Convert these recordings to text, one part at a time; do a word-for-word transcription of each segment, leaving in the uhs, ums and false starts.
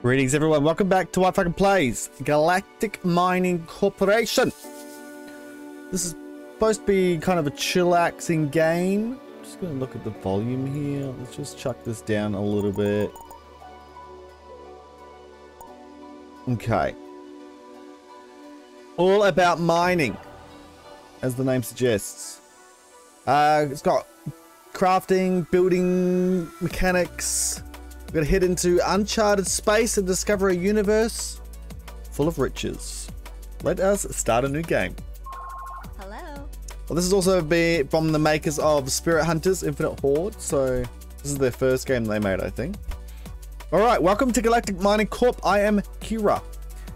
Greetings everyone, welcome back to WhiteFalcon Plays, Galactic Mining Corporation. This is supposed to be kind of a chillaxing game. I'm just going to look at the volume here. Let's just chuck this down a little bit. Okay. All about mining, as the name suggests. Uh, it's got crafting, building mechanics. We're going to head into uncharted space and discover a universe full of riches. Let us start a new game. Hello. Well, this is also be from the makers of Spirit Hunters Infinite Horde, so this is their first game they made, I think. All right, welcome to Galactic Mining Corp. I am Kyra,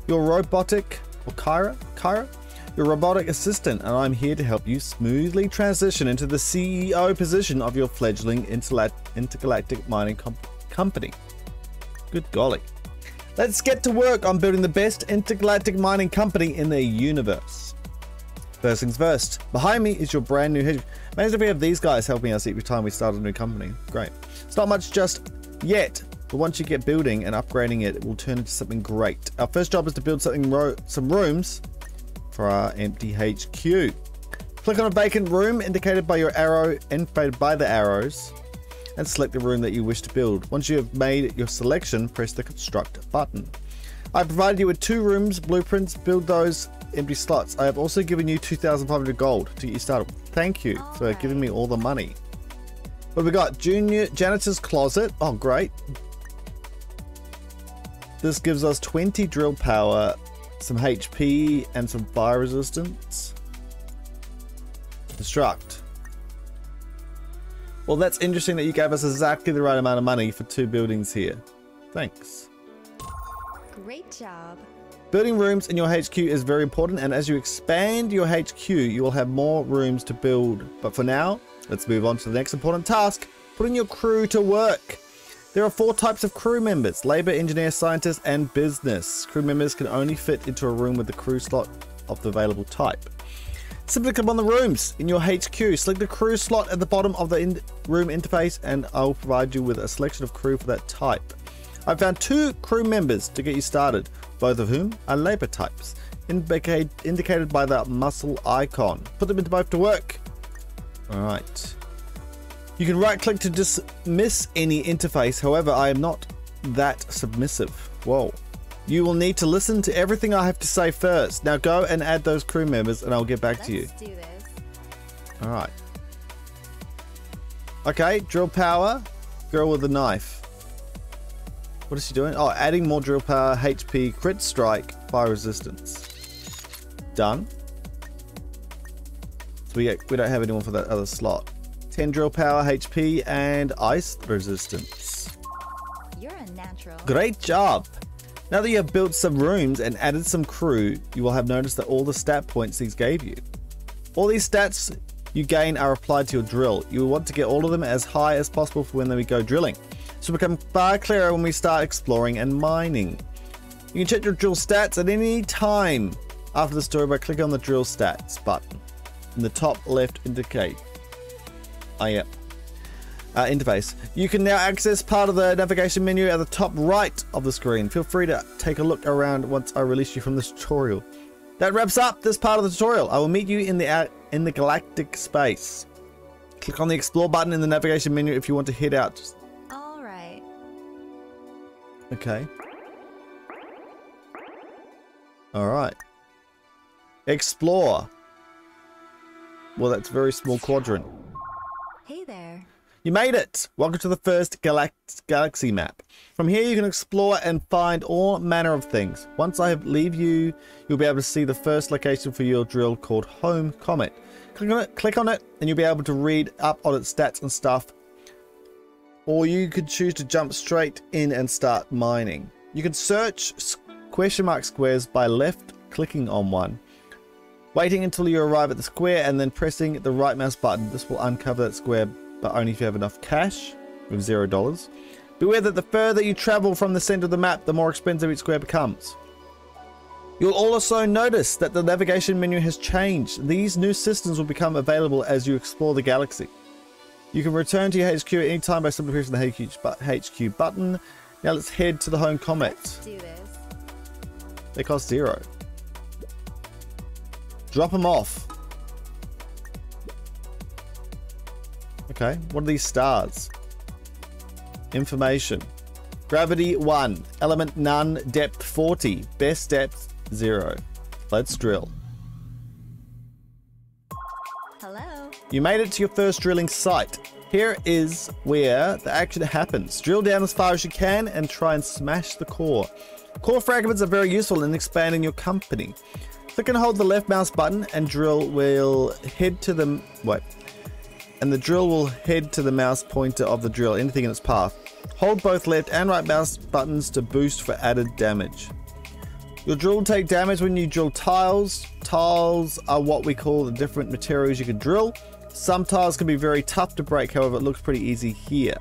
your robotic, or Kyra, Kyra, your robotic assistant, and I'm here to help you smoothly transition into the C E O position of your fledgling intergalactic mining company. company. Good golly. Let's get to work on building the best intergalactic mining company in the universe. First things first, behind me is your brand new hedge. Imagine if we have these guys helping us each time we start a new company. Great. It's not much just yet, but once you get building and upgrading it, it will turn into something great. Our first job is to build something ro some rooms for our empty H Q. Click on a vacant room indicated by your arrow, indicated by the arrows, and select the room that you wish to build. Once you have made your selection, press the construct button. I provided you with two rooms, blueprints, build those empty slots. I have also given you two thousand five hundred gold to get you started. Thank you all for right. giving me all the money. What have we got? Junior janitor's closet. Oh, great. This gives us twenty drill power, some H P, and some fire resistance. Construct. Well, that's interesting that you gave us exactly the right amount of money for two buildings here. Thanks. Great job. Building rooms in your H Q is very important, and as you expand your H Q, you will have more rooms to build. But for now, let's move on to the next important task, putting your crew to work. There are four types of crew members: labor, engineer, scientist, and business. Crew members can only fit into a room with the crew slot of the available type. Simply click on the rooms in your H Q, select the crew slot at the bottom of the in room interface, and I will provide you with a selection of crew for that type. I found two crew members to get you started, both of whom are labor types, indicate, indicated by that muscle icon. Put them into both to work. Alright. You can right click to dismiss any interface, however I am not that submissive. Whoa. You will need to listen to everything I have to say first. Now go and add those crew members and I'll get back Let's to you. Let's do this. Alright. Okay, drill power. Girl with a knife. What is she doing? Oh, adding more drill power, H P, crit strike, fire resistance. Done. So we, get, we don't have anyone for that other slot. ten drill power, H P, and ice resistance. You're a natural. Great job. Now that you have built some rooms and added some crew, you will have noticed that all the stat points these gave you. All these stats you gain are applied to your drill. You will want to get all of them as high as possible for when we go drilling. So become far clearer when we start exploring and mining. You can check your drill stats at any time after the story by clicking on the drill stats button in the top left indicate. Oh, yeah. Uh, interface. You can now access part of the navigation menu at the top right of the screen. Feel free to take a look around once I release you from this tutorial. That wraps up this part of the tutorial. I will meet you in the uh, in the galactic space. Click on the explore button in the navigation menu if you want to head out. Just... All right. Okay. All right. Explore. Well, that's a very small quadrant. Hey there. You made it! Welcome to the first galax galaxy map. From here you can explore and find all manner of things. Once I leave you, you'll be able to see the first location for your drill called Home Comet. Click on it, click on it and you'll be able to read up on its stats and stuff. Or you could choose to jump straight in and start mining. You can search question mark squares by left clicking on one, waiting until you arrive at the square and then pressing the right mouse button. This will uncover that square, but only if you have enough cash with zero dollars. Beware that the further you travel from the center of the map, the more expensive each square becomes. You'll also notice that the navigation menu has changed. These new systems will become available as you explore the galaxy. You can return to your H Q at any time by simply pressing the H Q button. Now let's head to the home comet. Let's do this. They cost zero. Drop them off. Okay, what are these stars? Information. Gravity one, element none, depth forty, best depth zero. Let's drill. Hello. You made it to your first drilling site. Here is where the action happens. Drill down as far as you can and try and smash the core. Core fragments are very useful in expanding your company. Click and hold the left mouse button and drill will head to the wait. And the drill will head to the mouse pointer of the drill, anything in its path. Hold both left and right mouse buttons to boost for added damage. Your drill will take damage when you drill tiles. Tiles are what we call the different materials you can drill. Some tiles can be very tough to break, however it looks pretty easy here.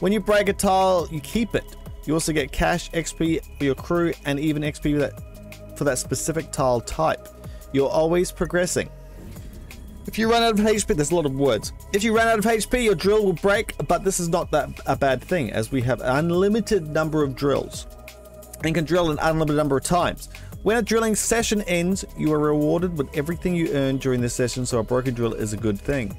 When you break a tile, you keep it. You also get cash, X P for your crew, and even X P for that, for that specific tile type. You're always progressing. If you run out of H P, there's a lot of words. If you run out of H P, your drill will break, but this is not that a bad thing, as we have an unlimited number of drills and can drill an unlimited number of times. When a drilling session ends, you are rewarded with everything you earned during this session, so a broken drill is a good thing.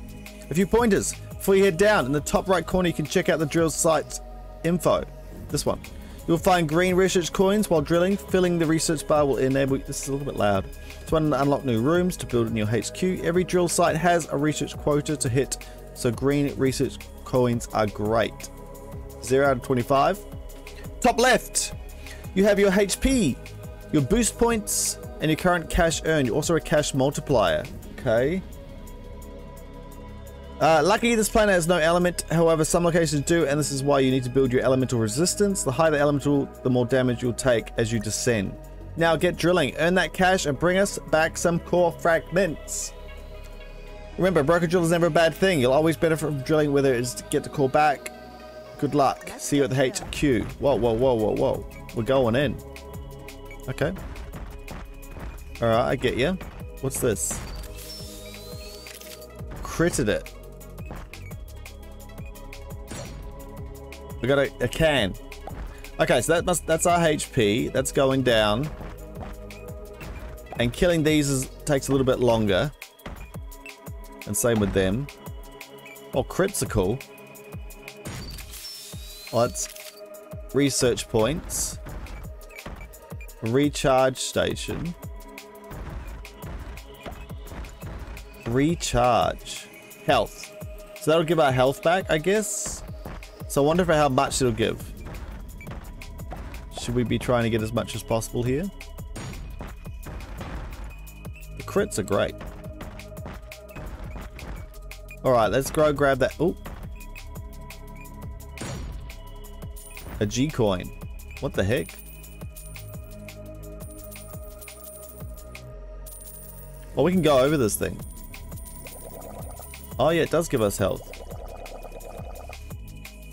A few pointers before you head down. In the top right corner, you can check out the drill site's info. This one. You'll find green research coins while drilling. Filling the research bar will enable you. This is a little bit loud. To unlock new rooms, to build in your H Q. Every drill site has a research quota to hit, so green research coins are great. zero out of twenty-five. Top left, you have your H P. Your boost points and your current cash earned. You're also a cash multiplier. Okay. Uh, lucky this planet has no element. However, some locations do, and this is why you need to build your elemental resistance. The higher the elemental, the more damage you'll take as you descend. Now get drilling. Earn that cash and bring us back some core fragments. Remember, broken drill is never a bad thing. You'll always benefit from drilling, whether it's to get the core back. Good luck. See you at the H Q. Whoa, whoa, whoa, whoa, whoa. We're going in. Okay. Alright, I get you. What's this? Critted it. We got a, a can. Okay, so that must that's our H P. That's going down. And killing these is, takes a little bit longer. And same with them. Oh, crits are cool. Well, that's research points. Recharge station. Recharge. Health. So that'll give our health back, I guess. So I wonder for how much it'll give. Should we be trying to get as much as possible here? The crits are great. Alright, let's go grab that. Oh. A G coin. What the heck? Well, we can go over this thing. Oh yeah, it does give us health.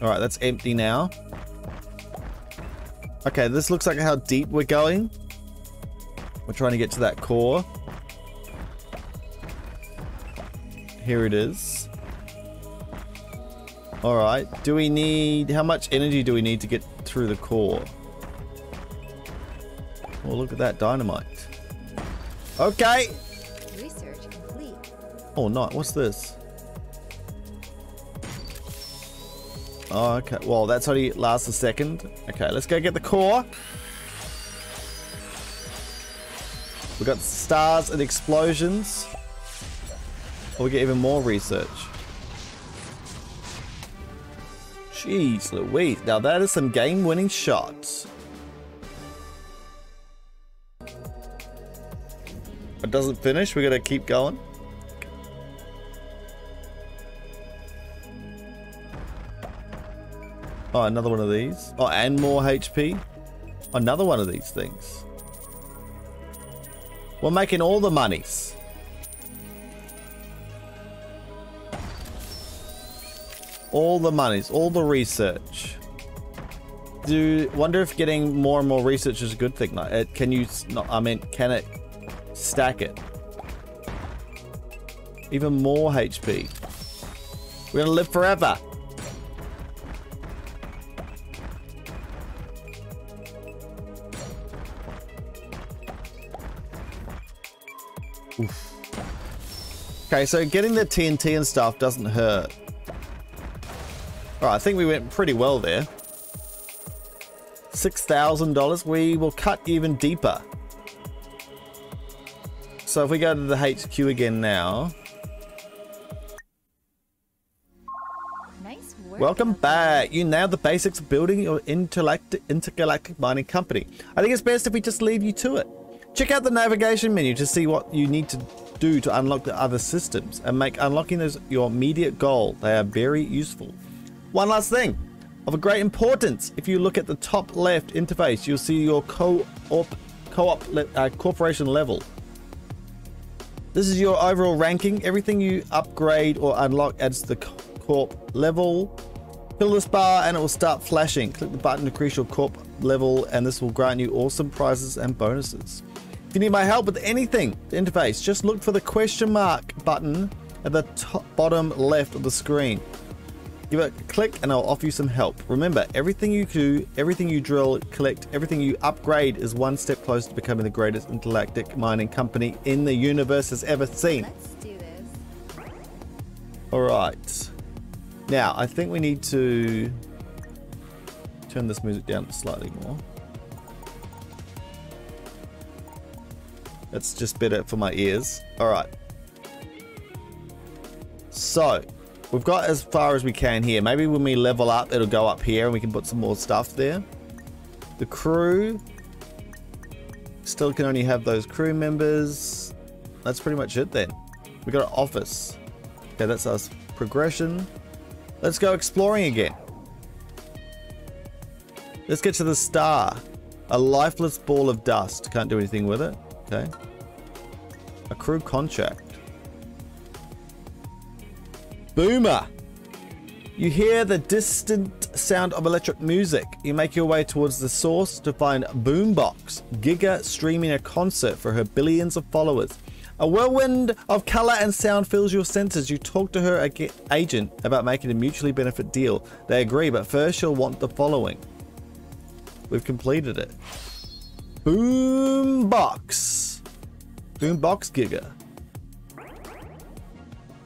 Alright, that's empty now. Okay, this looks like how deep we're going. We're trying to get to that core. Here it is. Alright, do we need... How much energy do we need to get through the core? Oh, look at that dynamite. Okay! Oh, not. What's this? Oh, okay. Well, that's only lasts a second. Okay, let's go get the core. We got stars and explosions. Oh, we get even more research. Jeez Louise. Now that is some game-winning shots. It doesn't finish. We gotta keep going. Oh, another one of these. Oh, and more H P. Another one of these things. We're making all the monies. All the monies. All the research. Do wonder if getting more and more research is a good thing. Like, it, can you? Not, I mean, can it stack it? Even more H P. We're gonna live forever. Oof. Okay, so getting the T N T and stuff doesn't hurt. Alright, I think we went pretty well there. six thousand dollars. We will cut even deeper. So if we go to the H Q again now. Nice work. Welcome back. You nailed the basics of building your intergalactic mining company. I think it's best if we just leave you to it. Check out the navigation menu to see what you need to do to unlock the other systems and make unlocking those your immediate goal. They are very useful. One last thing of a great importance. If you look at the top left interface, you'll see your co-op co-op uh, corporation level. This is your overall ranking. Everything you upgrade or unlock adds to the corp level. Fill this bar and it will start flashing. Click the button to increase your corp level and this will grant you awesome prizes and bonuses. If you need my help with anything, the interface, just look for the question mark button at the top bottom left of the screen. Give it a click and I'll offer you some help. Remember, everything you do, everything you drill, collect, everything you upgrade is one step closer to becoming the greatest intergalactic mining company in the universe has ever seen. Let's do this. All right. Now, I think we need to turn this music down slightly more. That's just better for my ears. All right. So we've got as far as we can here. Maybe when we level up, it'll go up here and we can put some more stuff there. The crew still can only have those crew members. That's pretty much it then. We've got an office. Okay, that's our progression. Let's go exploring again. Let's get to the star. A lifeless ball of dust. Can't do anything with it. Okay. A crew contract. Boomer! You hear the distant sound of electric music. You make your way towards the source to find Boombox Giga streaming a concert for her billions of followers. A whirlwind of color and sound fills your senses. You talk to her agent about making a mutually benefit deal. They agree, but first she'll want the following. We've completed it. Boombox. Boombox Giga.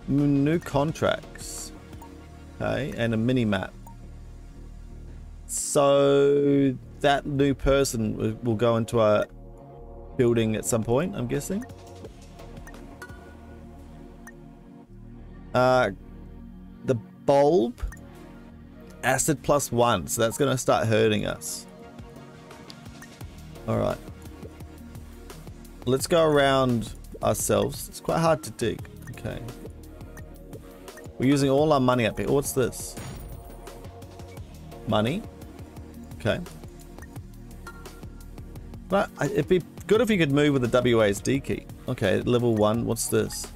New contracts. Okay, and a mini map. So that new person will go into our building at some point, I'm guessing. Uh, the bulb. Acid plus one. So that's going to start hurting us. All right, let's go around ourselves. It's quite hard to dig. Okay, we're using all our money up here. What's this? Money. Okay, but it'd be good if you could move with the W A S D key. Okay, level one. What's this?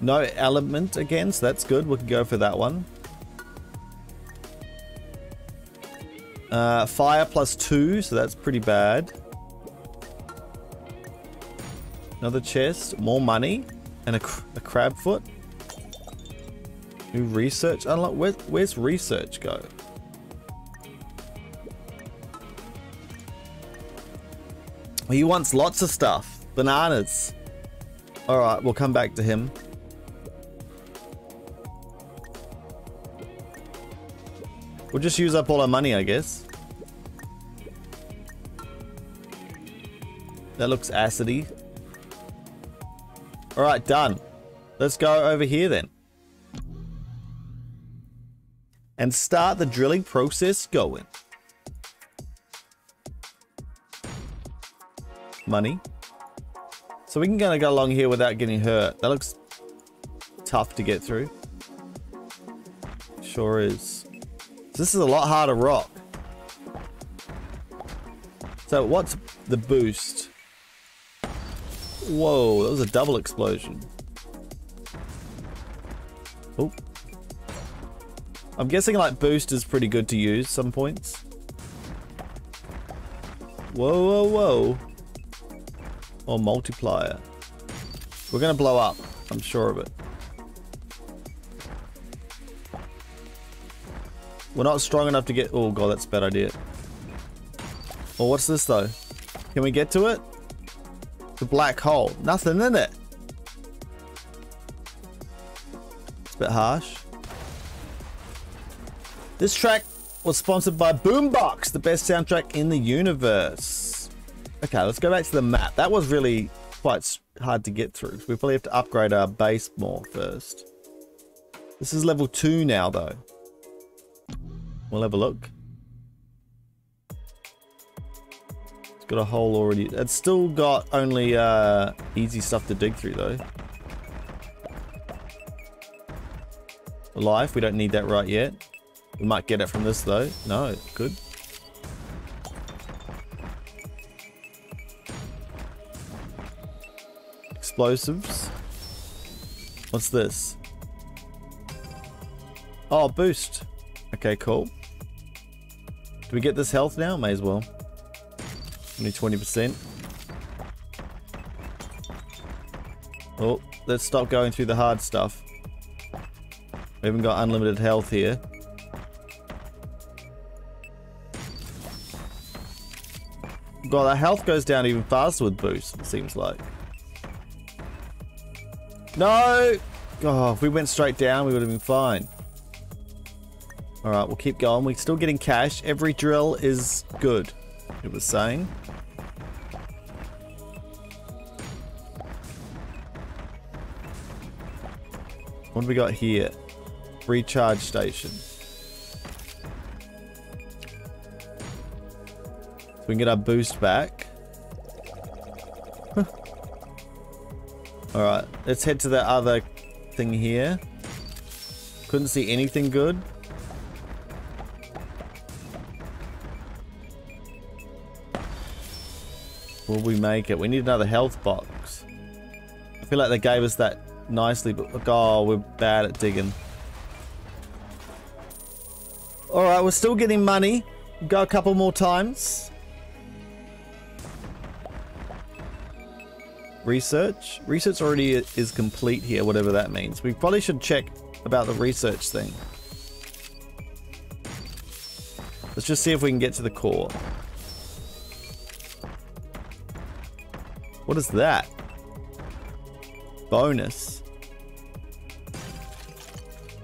No element again, so that's good. We can go for that one. Uh, fire plus two, so that's pretty bad. Another chest, more money, and a, cr a crab foot. New research unlock. Where, where's research go? He wants lots of stuff. Bananas. All right, we'll come back to him. We'll just use up all our money, I guess. That looks acidy. All right, done. Let's go over here then. And start the drilling process going. Money. So we can kind of go along here without getting hurt. That looks tough to get through. Sure is. This is a lot harder rock. So what's the boost? Whoa, that was a double explosion. Oh. I'm guessing like boost is pretty good to use some points. Whoa, whoa, whoa. Or multiplier. We're gonna blow up, I'm sure of it. We're not strong enough to get... Oh, God, that's a bad idea. Oh, what's this, though? Can we get to it? The black hole. Nothing in it. a bit harsh. This track was sponsored by Boombox, the best soundtrack in the universe. Okay, let's go back to the map. That was really quite hard to get through. We probably have to upgrade our base more first. This is level two now, though. We'll have a look. It's got a hole already. It's still got only uh, easy stuff to dig through, though. Life, we don't need that right yet. We might get it from this, though. No, good. Explosives. What's this? Oh, boost. Okay, cool. Do we get this health now? May as well. Only twenty percent. Oh, let's stop going through the hard stuff. We haven't got unlimited health here. God, our health goes down even faster with boost, it seems like. No! Oh, if we went straight down, we would have been fine. Alright, we'll keep going. We're still getting cash. Every drill is good, it was saying. What do we got here? Recharge station. So we can get our boost back. Huh. Alright, let's head to the other thing here. Couldn't see anything good. Will we make it? We need another health box. I feel like they gave us that nicely, but look, oh, we're bad at digging. Alright, we're still getting money. We'll go a couple more times. Research. Research already is complete here, whatever that means. We probably should check about the research thing. Let's just see if we can get to the core. What is that? Bonus.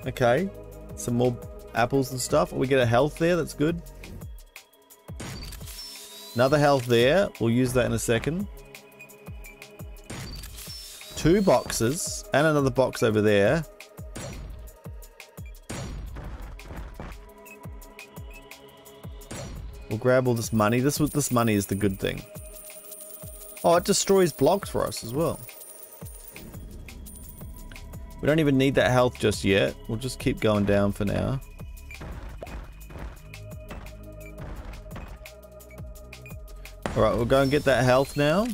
Okay. Some more apples and stuff. We get a health there. That's good. Another health there. We'll use that in a second. Two boxes. And another box over there. We'll grab all this money. This, this money is the good thing. Oh, it destroys blocks for us as well. We don't even need that health just yet. We'll just keep going down for now. Alright, we'll go and get that health now.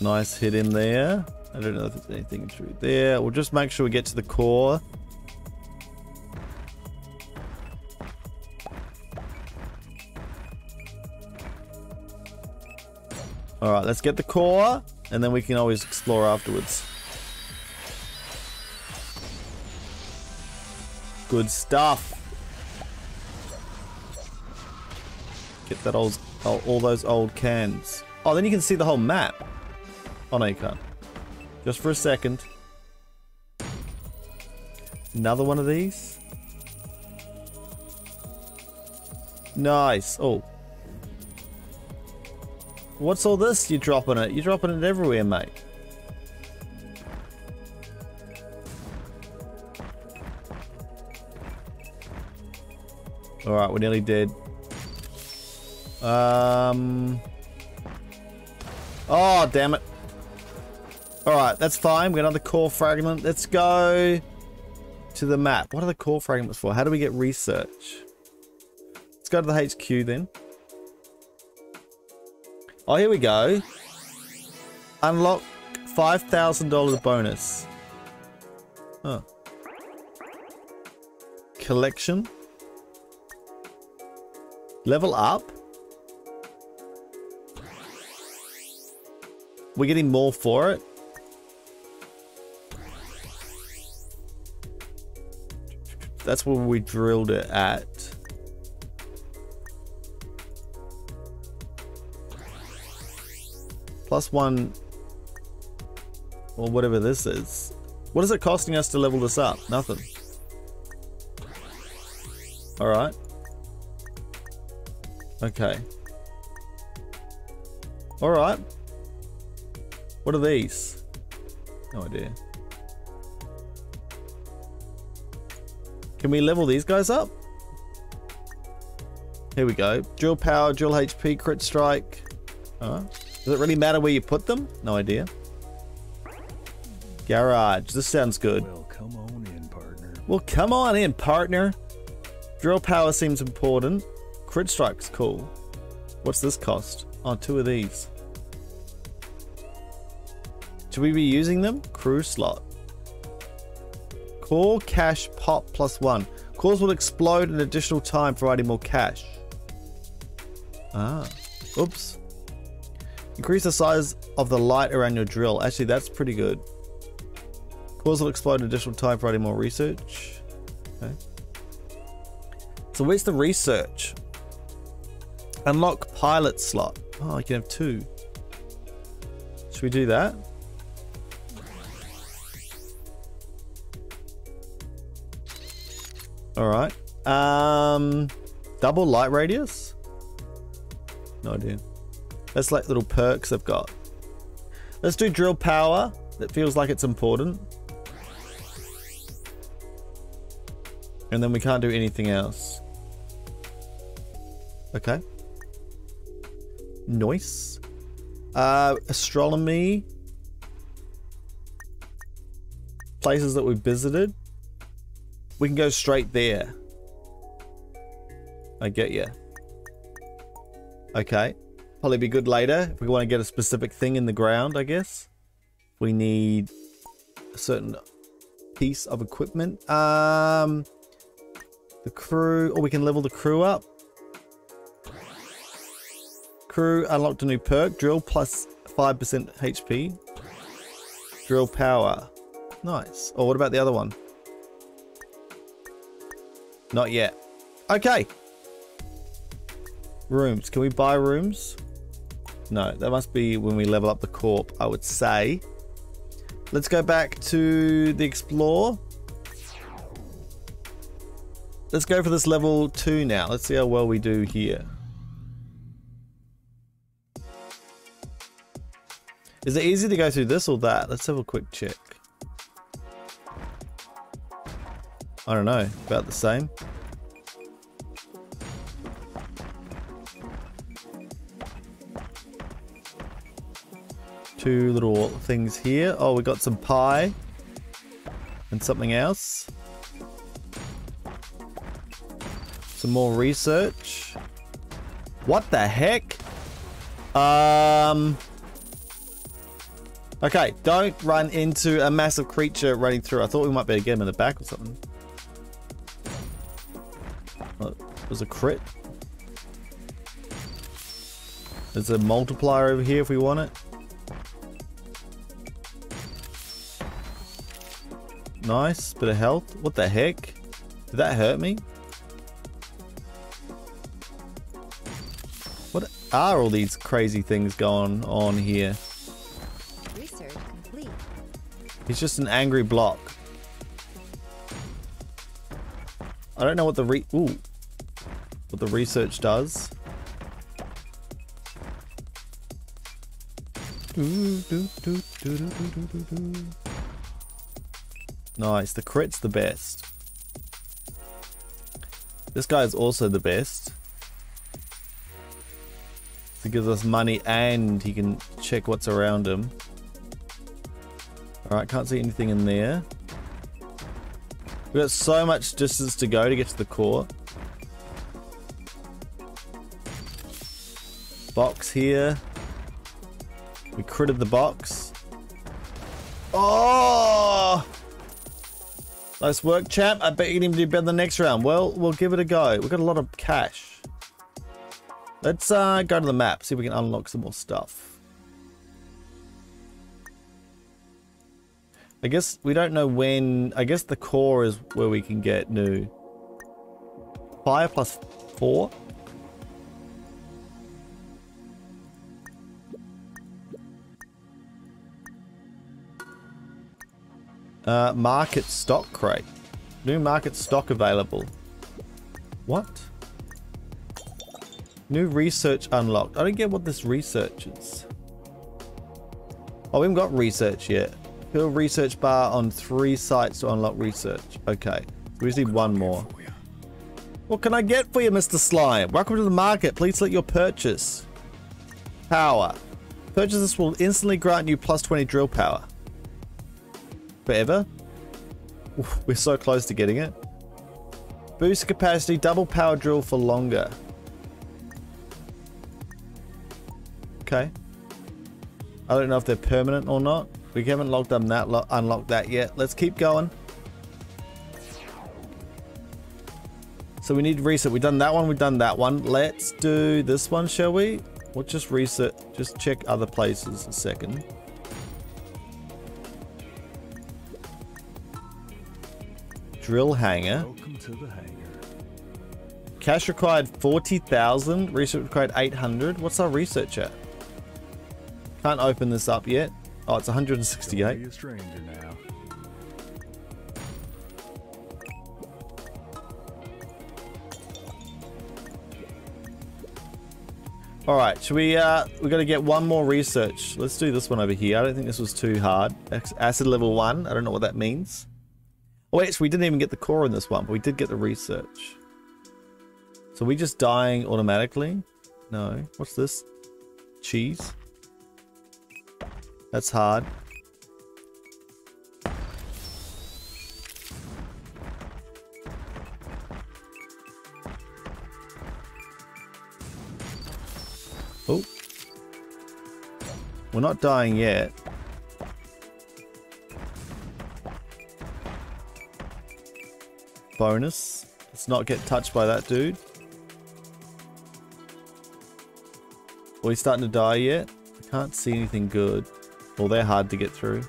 Nice hit in there. I don't know if there's anything through there. We'll just make sure we get to the core. Alright, let's get the core, and then we can always explore afterwards. Good stuff. Get that old, all, all those old cans. Oh, then you can see the whole map. Oh, no, you can't. Just for a second. Another one of these. Nice. Oh. What's all this? You're dropping it. You're dropping it everywhere, mate. All right, we're nearly dead. Um. Oh, damn it. All right, that's fine. We got another core fragment. Let's go to the map. What are the core fragments for? How do we get research? Let's go to the H Q then. Oh, here we go. Unlock five thousand dollars bonus. Huh. Collection. Level up. We're getting more for it. That's where we drilled it at. Plus one, or whatever this is. What is it costing us to level this up? Nothing. Alright. Okay. Alright. What are these? No idea. Can we level these guys up? Here we go. Dual power, dual H P, crit strike. Alright. Does it really matter where you put them? No idea. Garage. This sounds good. Well, come on in, partner. Well, come on in, partner. Drill power seems important. Crit strike's cool. What's this cost? Oh, two of these. Should we be using them? Crew slot. Core cash pop plus one. Cores will explode an additional time, providing more cash. Ah. Oops. Increase the size of the light around your drill. Actually, that's pretty good. Cores will explode an additional time, providing more research. Okay. So where's the research? Unlock pilot slot. Oh, I can have two. Should we do that? Alright. Um, double light radius? No idea. That's like little perks I've got. Let's do drill power. That feels like it's important. And then we can't do anything else. Okay. Nice. Uh, astronomy. Places that we visited. We can go straight there. I get you. Okay. Probably be good later if we want to get a specific thing in the ground, I guess. We need a certain piece of equipment. Um, the crew, or we can level the crew up. Crew unlocked a new perk. Drill plus five percent H P. Drill power. Nice. Oh, what about the other one? Not yet. Okay. Rooms. Can we buy rooms? No, that must be when we level up the corp, I would say. Let's go back to the explore. Let's go for this level two now. Let's see how well we do here. Is it easy to go through this or that? Let's have a quick check. I don't know, about the same. Two little things here. Oh, we got some pie and something else. Some more research. What the heck? Um. Okay, don't run into a massive creature running through. I thought we might be able to get him in the back or something. Oh, it was a crit. There's a multiplier over here if we want it. Nice, bit of health. What the heck? Did that hurt me? What are all these crazy things going on here? Research complete. He's just an angry block. I don't know what the re- ooh. What the research does. Do, do, do, do, do, do, do, do. Nice, the crit's the best. This guy is also the best. He gives us money and he can check what's around him. Alright, can't see anything in there. We've got so much distance to go to get to the core. Box here. We critted the box. Oh! Nice work, champ. I bet you can even do better the next round. Well, we'll give it a go. We've got a lot of cash. Let's uh, go to the map, see if we can unlock some more stuff. I guess we don't know when... I guess the core is where we can get new. Fire plus four. Uh, market stock crate. New market stock available. What? New research unlocked. I don't get what this research is. Oh, we haven't got research yet. Fill research bar on three sites to unlock research. Okay. We just need one more. What can I get for you, Mister Slime? Welcome to the market. Please select your purchase. Power. Purchases will instantly grant you plus twenty drill power. Forever? We're so close to getting it. Boost capacity. Double power drill for longer. Okay. I don't know if they're permanent or not. We haven't locked them that lo unlocked that yet. Let's keep going. So we need research. We've done that one. We've done that one. Let's do this one, shall we? We'll just research. Just check other places a second. Drill hangar. Welcome to the hangar. Cash required forty thousand. Research required eight hundred. What's our research at? Can't open this up yet. Oh, it's one hundred sixty-eight. Now. All right, should we? Uh, we got to get one more research. Let's do this one over here. I don't think this was too hard. Acid level one. I don't know what that means. Oh wait, so we didn't even get the core in this one, but we did get the research. So are we just dying automatically? No. What's this? Cheese. That's hard. Oh. We're not dying yet. Bonus. Let's not get touched by that dude. Are we starting to die yet? I can't see anything good. Well, they're hard to get through.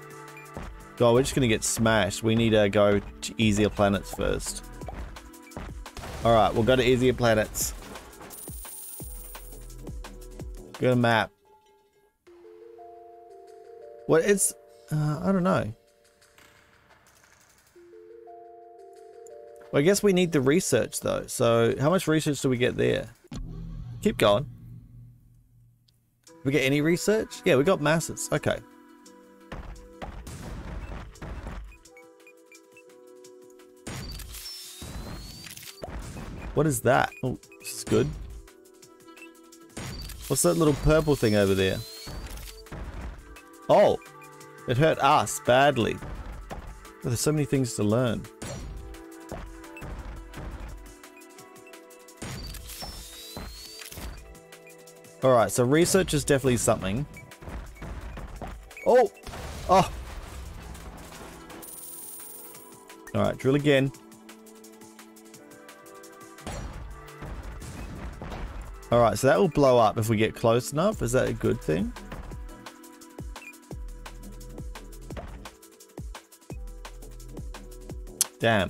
God, we're just going to get smashed. We need to go to easier planets first. Alright, we'll go to easier planets. Go to map. Well, it's... Uh, I don't know. Well, I guess we need the research, though. So, how much research do we get there? Keep going. We get any research? Yeah, we got masses. Okay. What is that? Oh, this is good. What's that little purple thing over there? Oh, it hurt us badly. Oh, there's so many things to learn. Alright, so research is definitely something. Oh! Oh! Alright, drill again. All right, so that will blow up if we get close enough. Is that a good thing? Damn.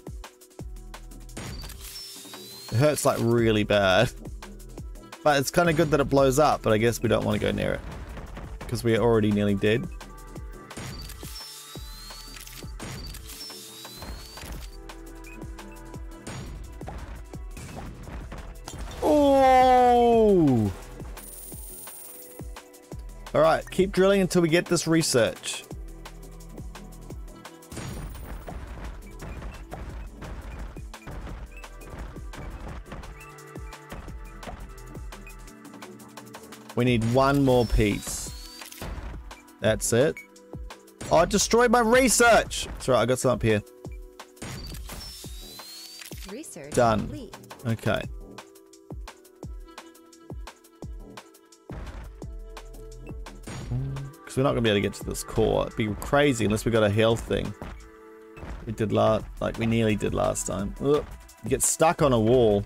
It hurts like really bad. But it's kind of good that it blows up, but I guess we don't want to go near it. Because we are already nearly dead. Keep drilling until we get this research. We need one more piece. That's it. Oh, I destroyed my research. That's right, I got some up here. Research done. Complete. Okay. We're not going to be able to get to this core. It'd be crazy unless we got a health thing. We did last, like we nearly did last time. Ugh. You get stuck on a wall.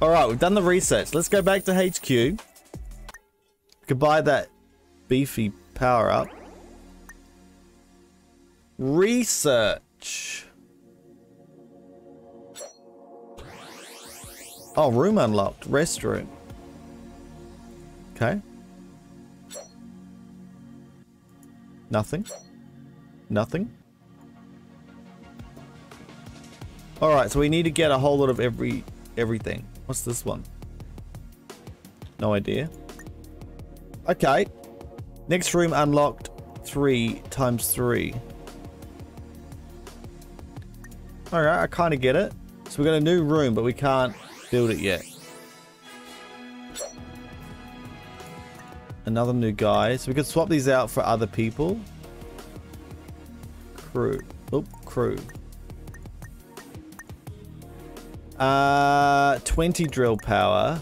Alright, we've done the research. Let's go back to H Q. We could buy that beefy power up. Research. Oh, room unlocked. Restroom. Okay. Nothing. Nothing. Alright, so we need to get a whole lot of every everything. What's this one? No idea. Okay. Next room unlocked. Three times three. Alright, I kind of get it. So we got a new room, but we can't build it yet. Another new guy. So we could swap these out for other people. Crew. Oop, crew. Uh, twenty drill power.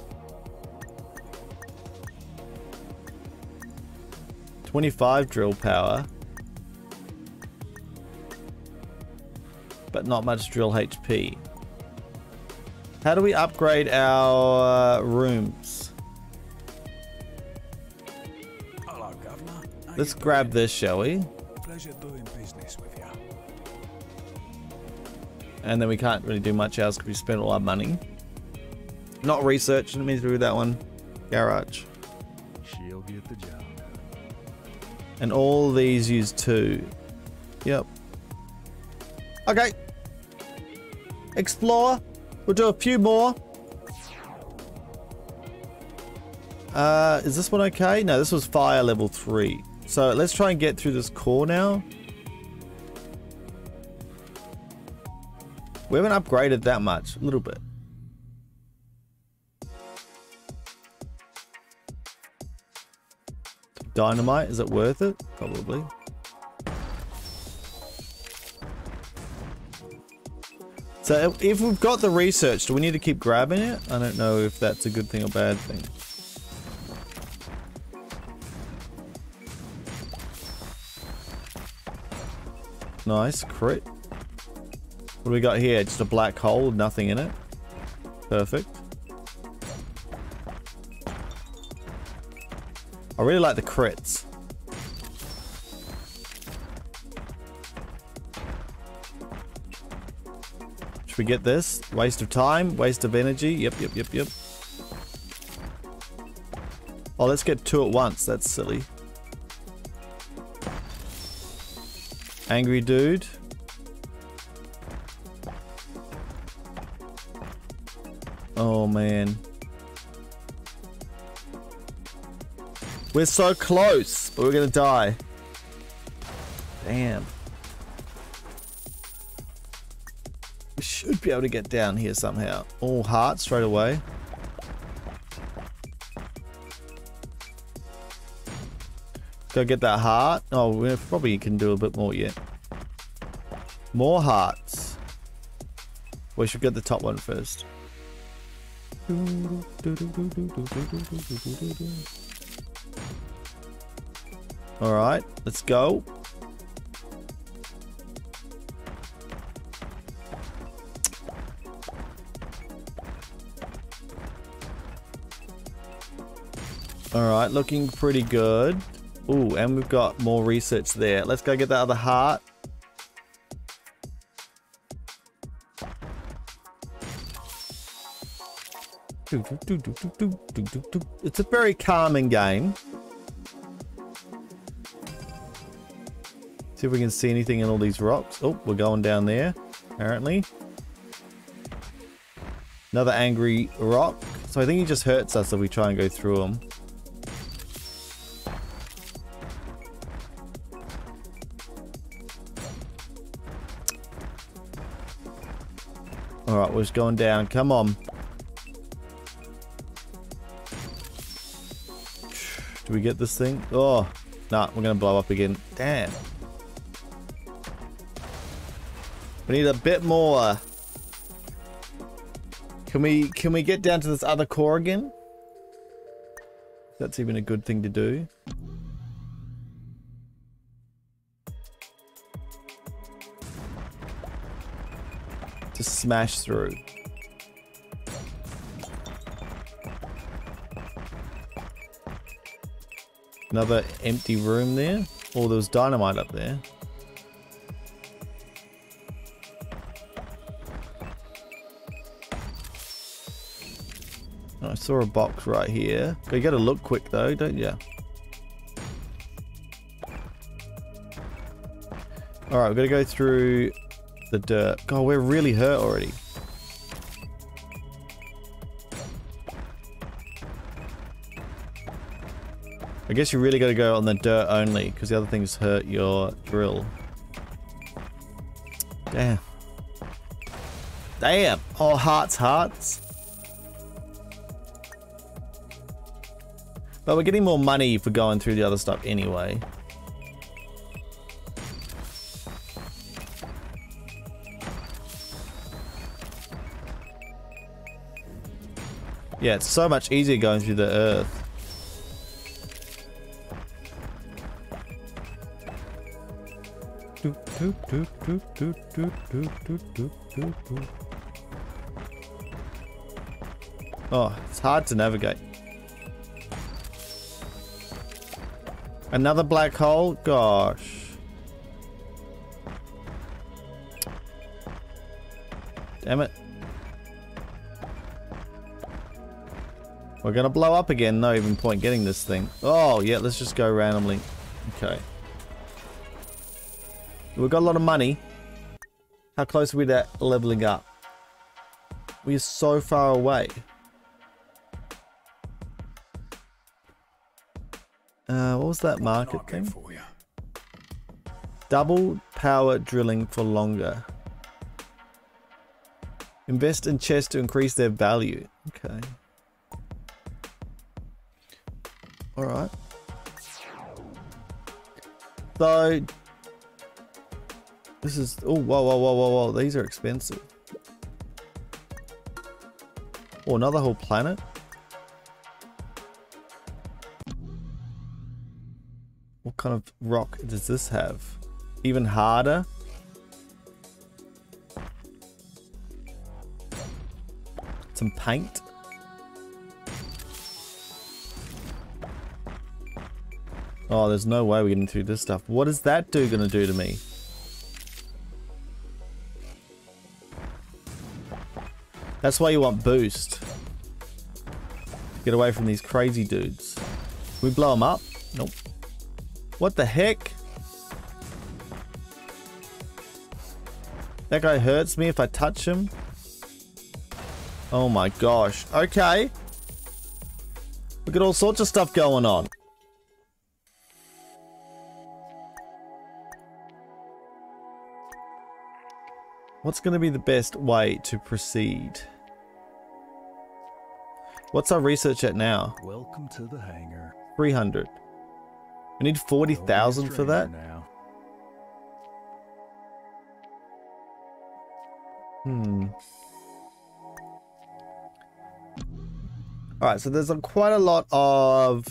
twenty-five drill power. But not much drill H P. How do we upgrade our uh, rooms? Hello, Governor. Let's grab this, shall we? Pleasure doing business with you. And then we can't really do much else because we spent all our money. Not research, it means we do that one. Garage. She'll get the job. And all these use two. Yep. Okay. Explore. We'll do a few more. Uh, is this one okay? No, this was fire level three. So let's try and get through this core now. We haven't upgraded that much. A little bit. Dynamite, is it worth it? Probably. So if we've got the research, do we need to keep grabbing it? I don't know if that's a good thing or bad thing. Nice, crit. What do we got here? Just a black hole with nothing in it. Perfect. I really like the crits. Should we get this? Waste of time, waste of energy. Yep, yep, yep, yep. Oh, let's get two at once. That's silly. Angry dude. Oh, man. We're so close, but we're gonna die. Damn. We should be able to get down here somehow. All heart straight away. Go get that heart. Oh, we probably can do a bit more yet. More hearts. We should get the top one first. All right, let's go. All right, looking pretty good. Ooh, and we've got more research there. Let's go get that other heart. It's a very calming game. See if we can see anything in all these rocks. Oh, we're going down there, apparently. Another angry rock. So I think he just hurts us if we try and go through him. Alright, we're just going down. Come on. Do we get this thing? Oh, nah, we're going to blow up again. Damn. We need a bit more. Can we can we get down to this other core again? That's even a good thing to do. Just smash through. Another empty room there. Oh, there was dynamite up there. I saw a box right here. You gotta look quick though, don't you? Alright, we're gonna go through the dirt. God, we're really hurt already. I guess you really gotta go on the dirt only, because the other things hurt your drill. Damn. Damn! Oh, hearts, hearts. But we're getting more money for going through the other stuff anyway. Yeah, it's so much easier going through the earth. Do, do, do, do, do, do, do, do, do. Oh, it's hard to navigate. Another black hole? Gosh. Damn it. We're gonna blow up again. No even point getting this thing. Oh, yeah, let's just go randomly. Okay. We've got a lot of money. How close are we to leveling up? We are so far away. Uh, what was that market thing? For you. Double power drilling for longer. Invest in chests to increase their value. Okay. All right. So... this is, oh, whoa, whoa, whoa, whoa, whoa, these are expensive. Oh, another whole planet? What kind of rock does this have? Even harder? Some paint? Oh, there's no way we're getting through this stuff. What is that dude gonna do to me? That's why you want boost. Get away from these crazy dudes. Can we blow them up? Nope. What the heck? That guy hurts me if I touch him. Oh my gosh. Okay. We've got all sorts of stuff going on. What's going to be the best way to proceed? What's our research at now? Welcome to the hangar. three hundred. We need forty thousand for that? Now. Hmm. Alright, so there's quite a lot of...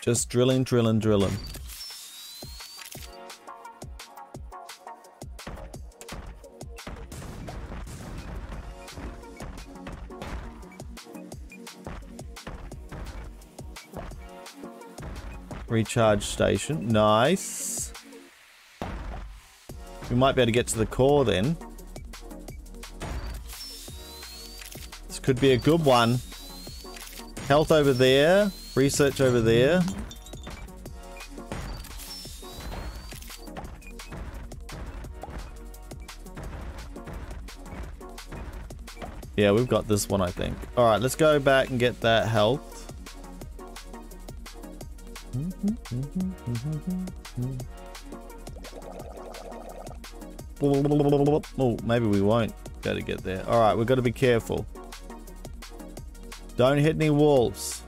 just drilling, drilling, drilling. Recharge station. Nice. We might be able to get to the core then. This could be a good one. Health over there. Research over there. Yeah, we've got this one, I think. Alright, let's go back and get that health. Oh, maybe we won't be able to get there. Alright, we've got to be careful. Don't hit any walls.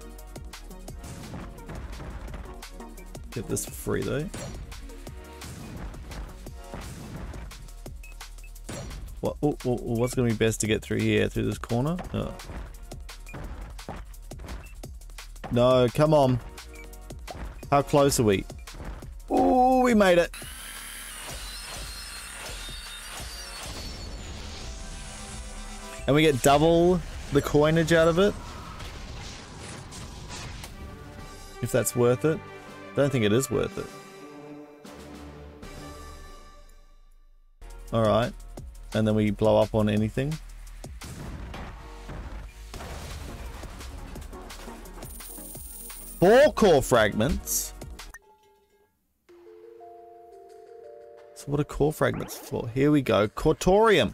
Get this for free though. What, oh, oh, oh, what's going to be best to get through here? Through this corner? Oh. No, come on. How close are we? Oh, we made it. And we get double the coinage out of it. If that's worth it. Don't think it is worth it. Alright. And then we blow up on anything. Four core fragments. So what are core fragments for? Here we go. Cortorium.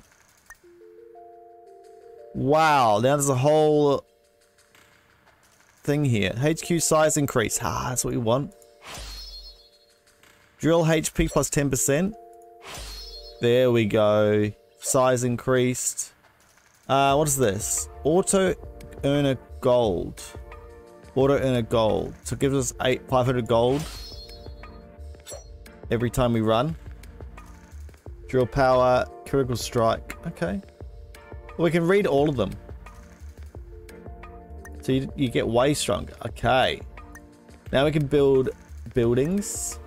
Wow, now there's a whole thing here. H Q size increase. Ah, that's what you want. Drill H P plus ten percent. There we go. Size increased. Uh, what is this? Auto earner gold. Auto earner gold. So it gives us eight, five hundred gold every time we run. Drill power, critical strike. Okay. Well, we can read all of them. So you, you get way stronger. Okay. Now we can build buildings.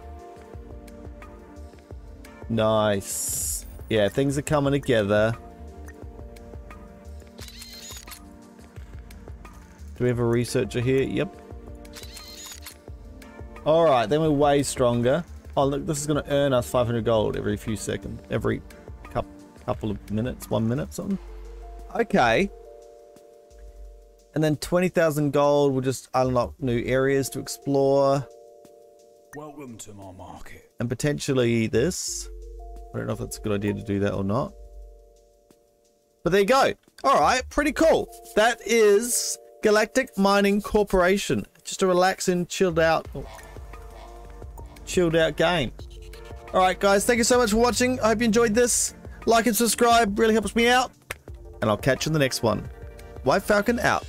Nice. Yeah, things are coming together. Do we have a researcher here? Yep. Alright, then we're way stronger. Oh, look, this is going to earn us five hundred gold every few seconds. Every couple of minutes. One minute, something. Okay. And then twenty thousand gold will just unlock new areas to explore. Welcome to my market. And potentially this. I don't know if it's a good idea to do that or not. But there you go. All right, pretty cool. That is Galactic Mining Corporation. Just a relaxing, chilled out, oh, chilled out game. All right, guys, thank you so much for watching. I hope you enjoyed this. Like and subscribe, really helps me out. And I'll catch you in the next one. WhiteFalcon out.